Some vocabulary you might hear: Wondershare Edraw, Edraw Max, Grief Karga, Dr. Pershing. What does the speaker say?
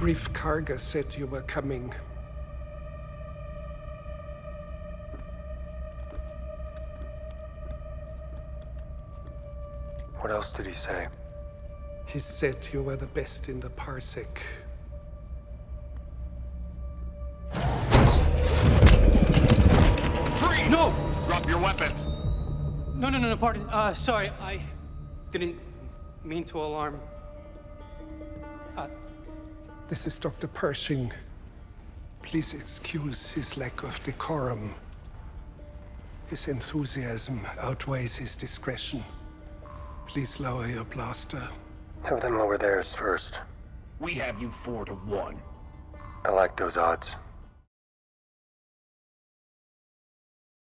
Grief Karga said you were coming. What else did he say? He said you were the best in the parsec. Freeze! No! Drop your weapons! No, pardon. Sorry, I didn't mean to alarm. This is Dr. Pershing. Please excuse his lack of decorum. His enthusiasm outweighs his discretion. Please lower your blaster. Have them lower theirs first. We have you 4-1. I like those odds.